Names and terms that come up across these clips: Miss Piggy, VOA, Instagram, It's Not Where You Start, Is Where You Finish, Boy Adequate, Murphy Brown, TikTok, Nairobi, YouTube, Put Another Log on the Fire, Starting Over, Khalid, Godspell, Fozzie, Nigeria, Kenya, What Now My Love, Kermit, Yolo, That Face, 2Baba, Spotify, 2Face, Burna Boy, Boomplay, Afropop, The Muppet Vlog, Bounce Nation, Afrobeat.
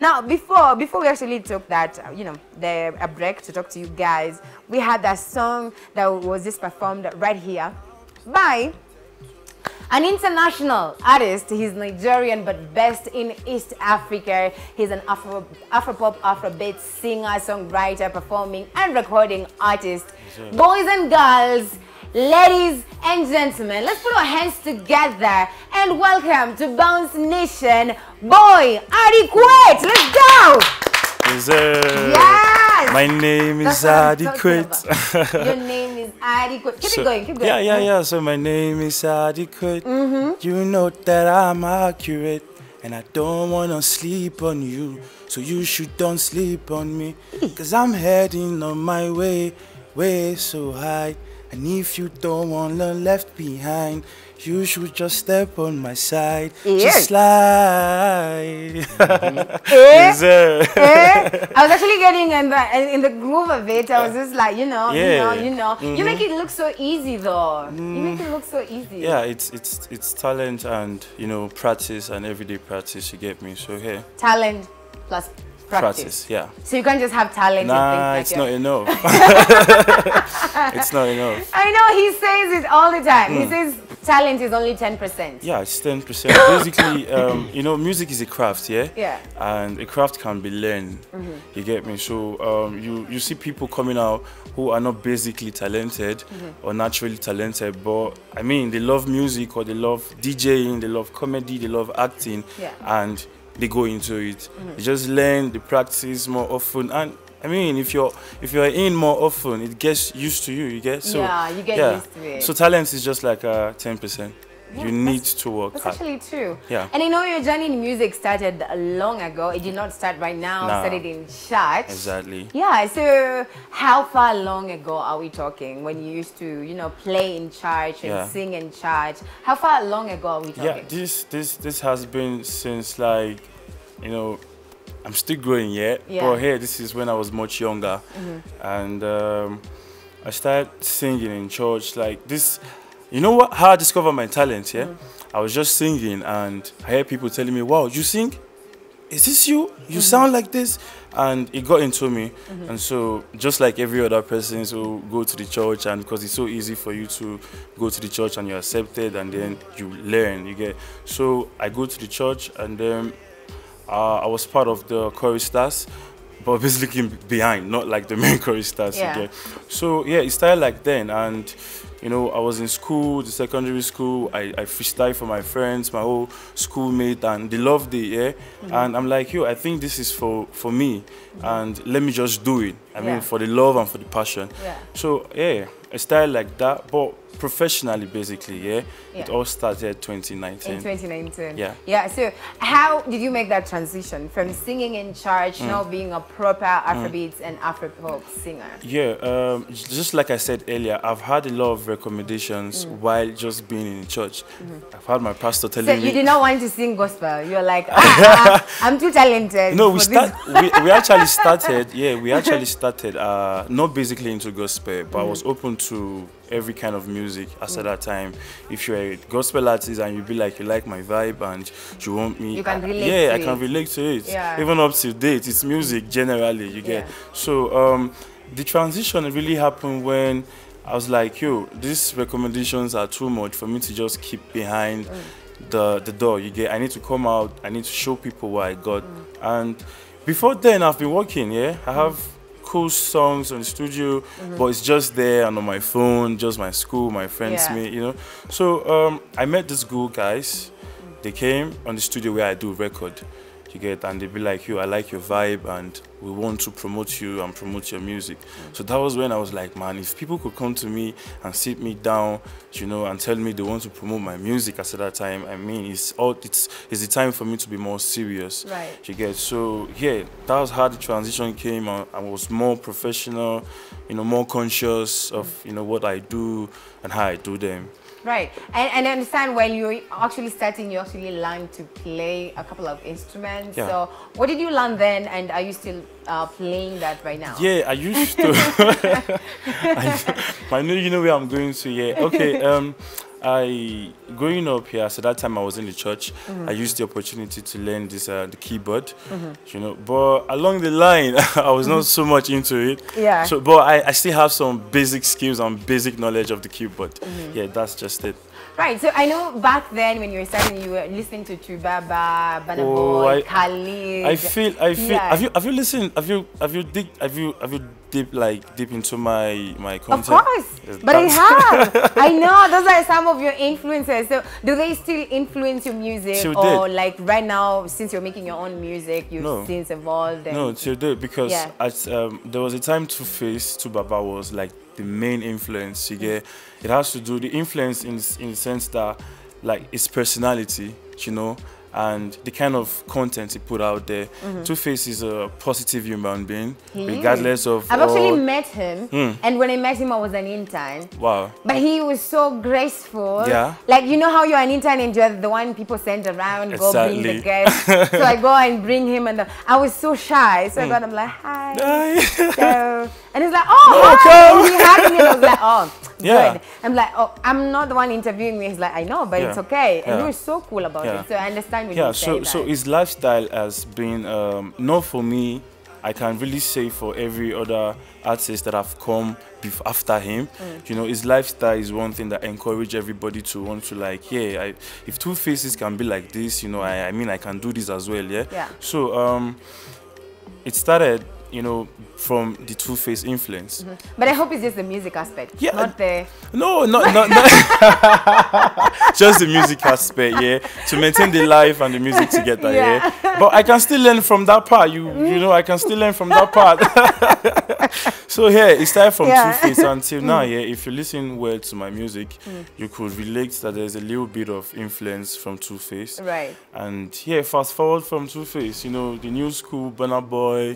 Now, before we actually took that, a break to talk to you guys, we had that song that was just performed right here by an international artist. He's Nigerian but based in East Africa. He's an Afropop, Afrobeat singer, songwriter, performing and recording artist. Sure. Boys and girls, ladies and gentlemen, let's put our hands together and welcome to Bounce Nation, Boy Adequate. Let's go! Yes! My name is Adequate. Your name is Adequate. Keep going. Yeah. So my name is Adequate. You know that I'm accurate, and I don't want to sleep on you, so you should don't sleep on me, because I'm heading on my way, way so high. And if you don't want to left behind, you should just step on my side. Just slide. I was actually getting in the groove of it. I was just like, you know. You make it look so easy, though. You make it look so easy. Yeah, it's talent and, practice and everyday practice, you get me. So, hey. Talent plus practice, yeah. So you can't just have talent. Nah, and things like it's not enough. It's not enough. I know, he says it all the time. He says talent is only 10%. Yeah, it's 10%. Basically, music is a craft, yeah. Yeah. And a craft can be learned. You get me? So you see people coming out who are not basically talented or naturally talented, but I mean, they love music or they love DJing, they love comedy, they love acting, and they go into it. They just learn, they practice more often, and I mean, if you're in more often, it gets used to you. You get so you get used to it. So talent is just like 10%. Yeah, you need to work hard. Actually true. Yeah. And your journey in music started long ago. It did not start right now. It started in church. Exactly. Yeah. So how far long ago are we talking when you used to, play in church and sing in church? How far long ago are we talking? Yeah. This has been since like, I'm still growing yet. Yeah. But hey, this is when I was much younger, and I started singing in church like this. You know what? How I discovered my talent, yeah? I was just singing and I heard people telling me, wow, you sing? Is this you? You sound like this? And it got into me. And so, just like every other person, so go to the church, and because it's so easy for you to go to the church and you're accepted and then you learn, you get. So, I go to the church and then I was part of the choristers, but basically behind, not like the main choristers, you get. So, yeah, it started like then, and I was in school, the secondary school. I freestyle for my friends, my whole schoolmate, and they loved it, yeah? And I'm like, yo, I think this is for me, and let me just do it. I mean, for the love and for the passion. Yeah. So, yeah, I started like that, but professionally, basically, it all started 2019. In 2019. Yeah. Yeah, so how did you make that transition from singing in church, now being a proper Afrobeat and Afropop singer? Yeah, just like I said earlier, I've had a lot of recommendations while just being in church. I've had my pastor telling me. So you did not want to sing gospel. You were like, I'm too talented. No, we actually started not basically into gospel, but I was open to every kind of music at that time. If you're a gospel artist and you be like, you like my vibe and you want me, you can relate to it. I can relate to it. Yeah. Even up to date, it's music generally, you get. So the transition really happened when I was like, yo, these recommendations are too much for me to just keep behind the door, you get. I need to come out, I need to show people what I got. And before then, I've been working, I have cool songs on the studio, but it's just there and on my phone, just my school, my friends, me, So I met these cool guys. They came on the studio where I do record, you get, and they be like, yo, I like your vibe and we want to promote you and promote your music. So that was when I was like, man, if people could come to me and sit me down, and tell me they want to promote my music at that time, I mean, it's the time for me to be more serious. Right. You get. So yeah, that was how the transition came. I was more professional, more conscious of what I do and how I do them. Right, and I understand when you're actually starting, you actually learn to play a couple of instruments. Yeah. So what did you learn then, and are you still playing that right now? Yeah, I used to. I know you know where I'm going to. Yeah, okay. Growing up here, so that time I was in the church, I used the opportunity to learn this the keyboard, you know, but along the line, I was not so much into it. Yeah. So, but I still have some basic skills and basic knowledge of the keyboard. Yeah, that's just it. Right, so I know back then when you were starting, you were listening to 2Baba, Burna Boy, Khalid. I feel. Yeah. Have you listened? Have you dipped into my content? Of course, yes, but I have. I know those are some of your influences. So do they still influence your music, like right now since you're making your own music, you've since evolved? And no, till date, because there was a time 2Face, 2Baba was like the main influence. You get it has to do the influence in the sense that like its personality, you know, and the kind of content he put out there. 2Face is a positive human being, regardless of. I've actually met him, and when I met him, I was an intern. Wow! But he was so graceful. Yeah. Like you know how you're an intern and you're the one people send around, go bring the guest. So I go and bring him, and I was so shy. So I got him like hi. So, and he's like oh, and he hugged me. And I was like good. I'm like I'm not the one interviewing me. He's like I know, but it's okay. And he was so cool about it. So I understand. Yeah, so his lifestyle has been not for me. I can really say for every other artist that have come after him, you know, his lifestyle is one thing that encourage everybody to want to like, yeah, if 2Faces can be like this, you know, I mean, I can do this as well, yeah. So it started, you know, from the 2Face influence. But I hope it's just the music aspect, not the... No, not just the music aspect, yeah, to maintain the life and the music together, yeah. But I can still learn from that part, you know, I can still learn from that part. So, yeah, it started from 2Face until now, yeah, if you listen well to my music, you could relate that there's a little bit of influence from 2Face. Right. And, yeah, fast forward from 2Face, you know, the new school, Burna Boy,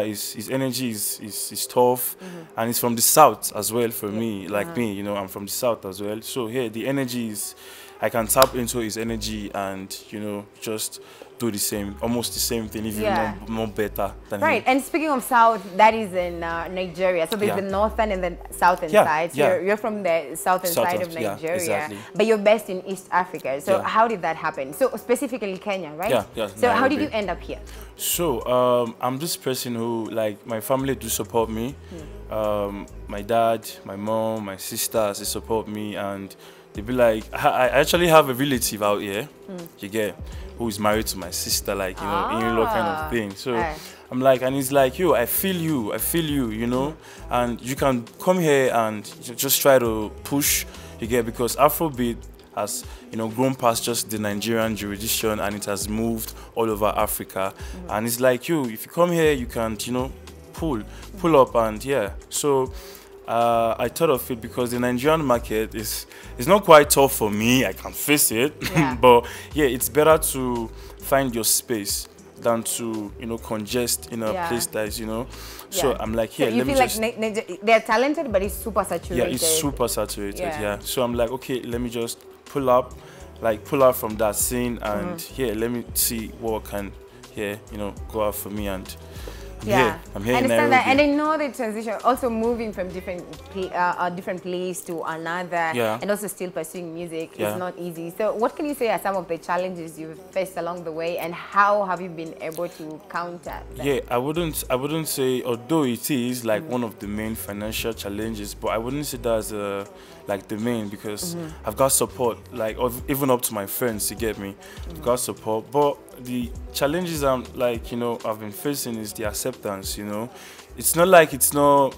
his energy is tough, and it's from the south as well for me, like me, you know, I'm from the south as well. So here the energy is, I can tap into his energy and, you know, just do the same, almost the same thing, even more better than him. And speaking of south, that is in Nigeria. So there's the northern and the southern side. So you're from the southern side of Nigeria, but you're based in East Africa. So how did that happen? So specifically Kenya, right? So how did you end up here? So I'm this person who, like, my family do support me. My dad, my mom, my sisters, they support me, and they be like, I actually have a relative out here. You get. Who is married to my sister, like, you know, in-law kind of thing. So I'm like, and he's like, yo, I feel you, you know, and you can come here and just try to push, you get, because Afrobeat has, you know, grown past just the Nigerian jurisdiction and it has moved all over Africa. And it's like, yo, if you come here, you can, you know, pull up and yeah. So I thought of it because the Nigerian market is not quite tough for me. I can face it, but yeah, it's better to find your space than to, you know, congest in a place that is, you know. So I'm like, yeah, so let me just. You feel like they're talented, but it's super saturated. Yeah, it's super saturated. Yeah. So I'm like, okay, let me just pull out from that scene, and yeah, let me see what can, you know, go out for me and. Yeah, I'm here. I understand that, and I know the transition. Also, moving from different place to another, and also still pursuing music is not easy. So, what can you say are some of the challenges you've faced along the way, and how have you been able to counter them? Yeah, I wouldn't say, although it is like one of the main financial challenges, but I wouldn't say that's like the main, because I've got support, like even up to my friends, to get me, I've got support, but. The challenges I'm like, you know, I've been facing is the acceptance, you know. It's not like it's not,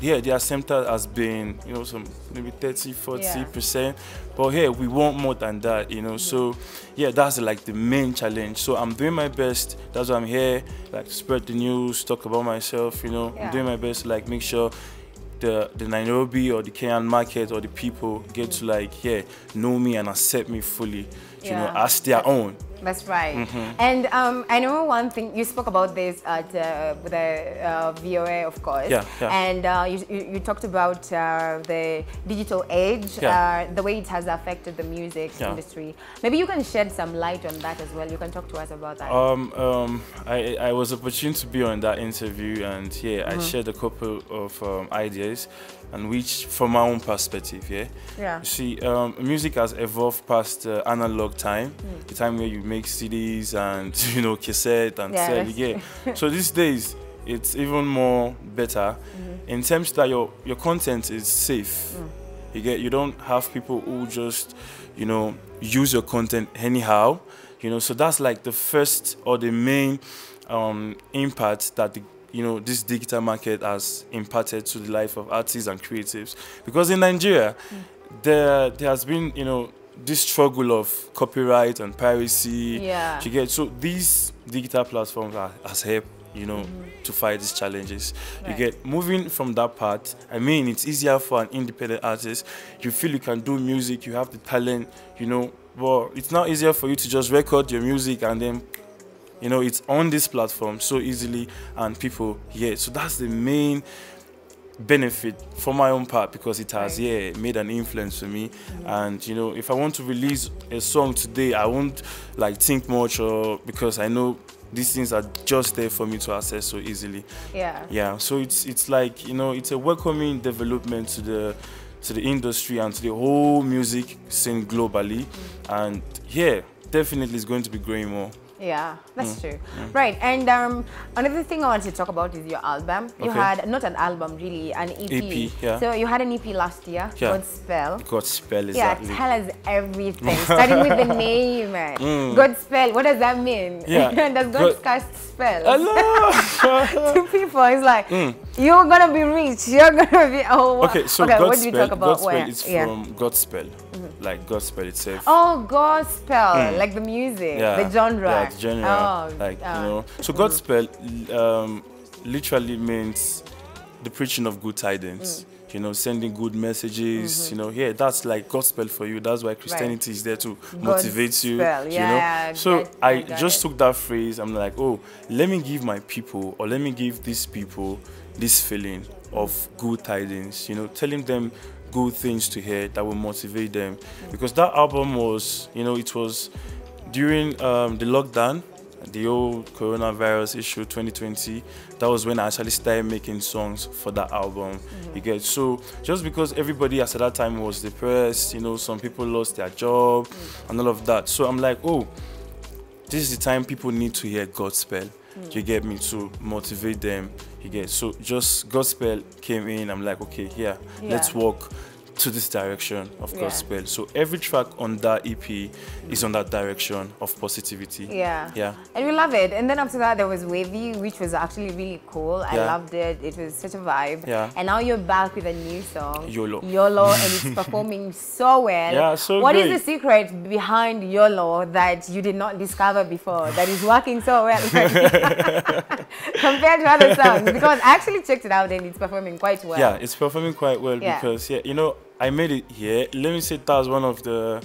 yeah, the acceptance has been, you know, some maybe 30–40%, but here we want more than that, you know. So yeah, that's like the main challenge. So I'm doing my best. That's why I'm here, like, spread the news, talk about myself, you know. I'm doing my best to, like, make sure the Nairobi or the Kenyan market or the people get to, like, know me and accept me fully, you know, as their own. That's right. And I know one thing, you spoke about this at the VOA, of course, and you talked about the digital age, the way it has affected the music industry. Maybe you can shed some light on that as well. You can talk to us about that. I was opportune to be on that interview, and I shared a couple of ideas. and which from my own perspective, yeah? Yeah. You see, music has evolved past analog time, the time where you make CDs and, you know, cassette and sell again. So these days, it's even more better in terms that your content is safe. You get, you don't have people who just, you know, use your content anyhow, you know. So that's like the first or the main impact that the, you know, this digital market has imparted to the life of artists and creatives. Because in Nigeria, there has been, you know, this struggle of copyright and piracy. Yeah. You get, so these digital platforms has helped, you know, to fight these challenges. You get, moving from that part, I mean, it's easier for an independent artist. You feel you can do music, you have the talent, you know, but it's now easier for you to just record your music and then, you know, it's on this platform so easily and people, so that's the main benefit for my own part, because it has made an influence for me. And you know, if I want to release a song today, I won't like think much, or because I know these things are just there for me to access so easily. Yeah So it's like, you know, it's a welcoming development to the industry and to the whole music scene globally, and definitely it's going to be growing more. Yeah, that's true. Right, and another thing I wanted to talk about is your album. You had, not an album really, an EP. So you had an EP last year, Godspell. Godspell, exactly. Yeah, tell us everything, starting with the name. Godspell, what does that mean? Yeah. Does God cast spells? Hello! To people, it's like, you're going to be rich, you're going to be, oh, okay, so okay, what do we talk about? Godspell is from Godspell, like Godspell itself. Oh, Godspell, like the music, the genre. Yeah. General, like, you know, so Godspell literally means the preaching of good tidings, you know, sending good messages, you know, that's like Godspell for you. That's why Christianity is there to motivate you, you know. So I just took that phrase, I'm like, oh, let me give my people, or let me give these people this feeling of good tidings, you know, telling them good things to hear that will motivate them. Because that album was, you know, it was during the lockdown, the old coronavirus issue 2020, that was when I actually started making songs for that album. You get, so just because everybody at that time was depressed, you know, some people lost their job and all of that. So I'm like, oh, this is the time people need to hear Godspell. You get me, to motivate them. You get, so just Godspell came in. I'm like, okay, let's walk to this direction of Godspell. So every track on that EP is on that direction of positivity. Yeah. And we love it. And then after that, there was Wavy, which was actually really cool. I loved it. It was such a vibe. And now you're back with a new song, Yolo, and it's performing so well. So what is the secret behind Yolo that you did not discover before that is working so well compared to other songs? Because I actually checked it out and it's performing quite well. Yeah, it's performing quite well because, you know, I made it here. Let me say that's one of the,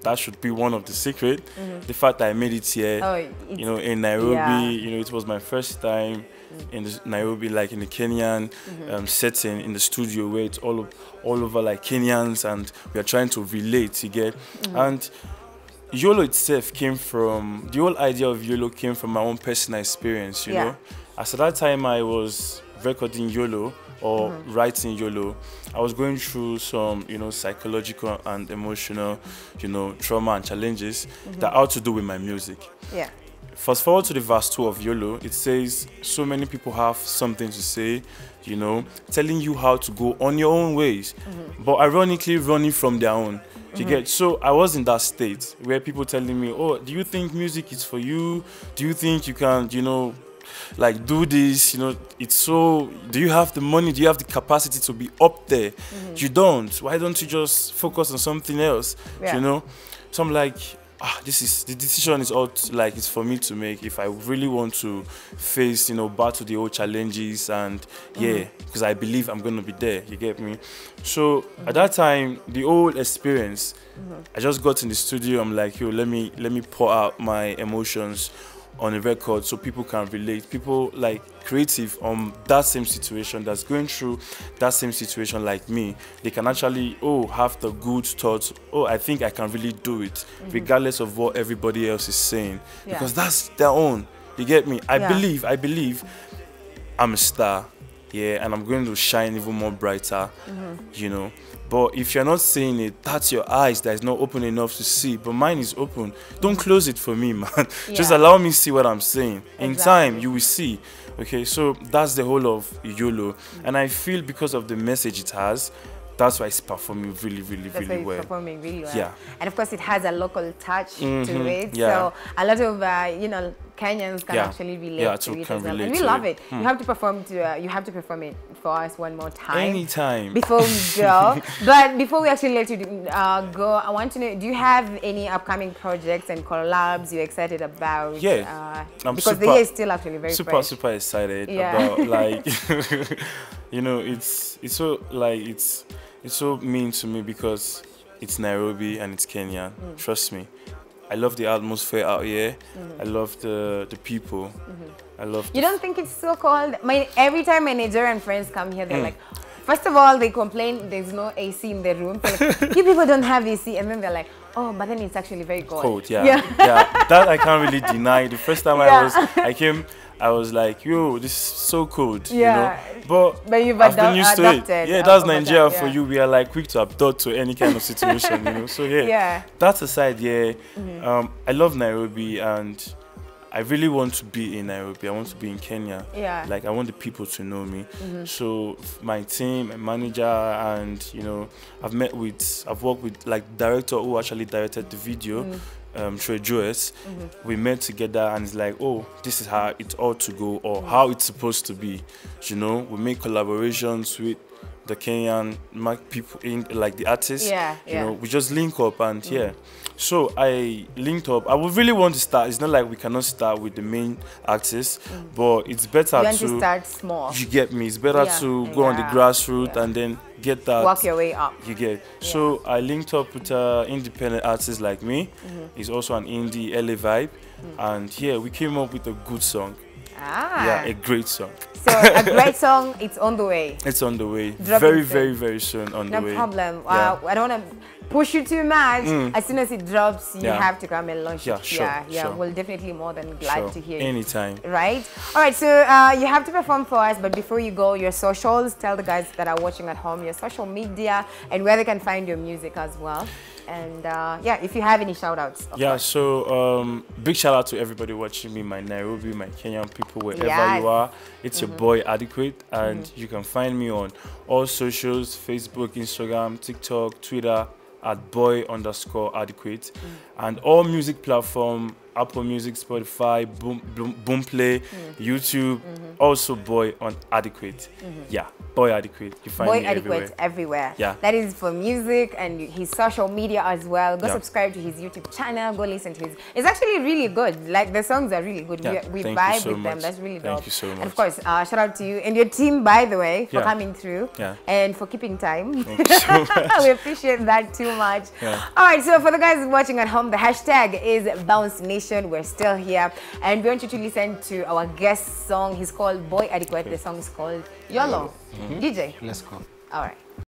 that should be one of the secret. The fact that I made it here, you know, in Nairobi, you know, it was my first time in Nairobi, like in the Kenyan setting, in the studio where it's all over like Kenyans, and we are trying to relate together. And Yolo itself came from, the whole idea of Yolo came from my own personal experience, you know. At that time I was recording Yolo, or writing Yolo, I was going through some, you know, psychological and emotional, you know, trauma and challenges that had to do with my music. Fast forward to the verse 2 of Yolo, it says, so many people have something to say, you know, telling you how to go on your own ways, but ironically running from their own. You get, so I was in that state where people telling me, oh, do you think music is for you? Do you think you can, you know, like do this, you know, it's so, do you have the money, do you have the capacity to be up there? You don't, why don't you just focus on something else? You know, so I'm like, ah, this is, the decision is all like, it's for me to make if I really want to face, you know, battle the old challenges and because I believe I'm gonna be there, you get me? So at that time, the old experience, I just got in the studio, I'm like, yo, let me pour out my emotions on a record so people can relate, people like creative on that same situation, that's going through that same situation like me, they can actually, oh, have the good thoughts, oh, I think I can really do it, regardless of what everybody else is saying, because that's their own, you get me? I believe I'm a star, yeah, and I'm going to shine even more brighter, you know. But if you're not seeing it, that's your eyes that is not open enough to see. But mine is open. Don't close it for me, man. Yeah. Just allow me to see what I'm saying. Exactly. In time, you will see. Okay, so that's the whole of YOLO. And I feel because of the message it has, that's why it's performing really well. Yeah. And of course, it has a local touch to it. Yeah. So a lot of, you know, Kenyans can actually relate to it as well. And we love it. You have to perform to you have to perform it for us one more time. Anytime. Before we go. But before we actually let you go, I want to know, do you have any upcoming projects and collabs you're excited about? Yeah. Because the year is still actually very super excited about, like, you know, it's so mean to me because it's Nairobi and it's Kenya. Trust me. I love the atmosphere out here. I love the people. I love. You don't think it's so cold? Every time my Nigerian friends come here, they're like, first of all, they complain there's no AC in their room. Like, you people don't have AC, and then they're like, oh, but then it's actually very cold. Cold, yeah. That I can't really deny. The first time I came, I was like, yo, this is so cold, you know. But you've adapted. Yeah, that's Nigeria for you. We are like quick to adapt to any kind of situation, you know. So yeah, that's aside, I love Nairobi and I really want to be in Nairobi. I want to be in Kenya. Yeah. Like, I want the people to know me. So my team, my manager, and, you know, I've worked with, like, director who actually directed the video. We met together and it's like, oh, this is how it ought to go or how it's supposed to be, you know. We make collaborations with the Kenyan people, in like the artists, you know, we just link up and so I linked up. I would really want to start. It's not like we cannot start with the main artists, but it's better to start small. You get me? It's better to go on the grassroots and then get that. Walk your way up. You get. Yeah. So I linked up with independent artists like me. He's also an indie LA vibe, and we came up with a good song. Yeah, a great song. So a great song, it's on the way. It's on the way. Very, very soon on the way. No problem. I don't want to push you too much. As soon as it drops, you have to come and launch it. Sure. We'll definitely more than glad to hear anytime. It. Anytime. Right? All right, so you have to perform for us, but before you go, your socials, tell the guys that are watching at home, your social media, and where they can find your music as well. And if you have any shout outs. So big shout out to everybody watching me, my Nairobi, my Kenyan people, wherever you are. It's your boy Adequate, and you can find me on all socials, Facebook, Instagram, TikTok, Twitter, at boy_adequate, and all music platform, Apple Music, Spotify, Boomplay, YouTube, also Boy Adequate. Yeah, Boy Adequate. You find Boy Adequate everywhere. Yeah. That is for music and his social media as well. Go subscribe to his YouTube channel. Go listen to his. It's actually really good. Like, the songs are really good. Yeah. We vibe with them. That's really dope. Thank you so much. And of course, shout out to you and your team, by the way, for coming through and for keeping time. Thank you so much. We appreciate that too much. Yeah. All right, so for the guys watching at home, the hashtag is Bounce Nation. We're still here and we want you to listen to our guest song. He's called Boy Adequate. The song is called YOLO. DJ, let's go. All right.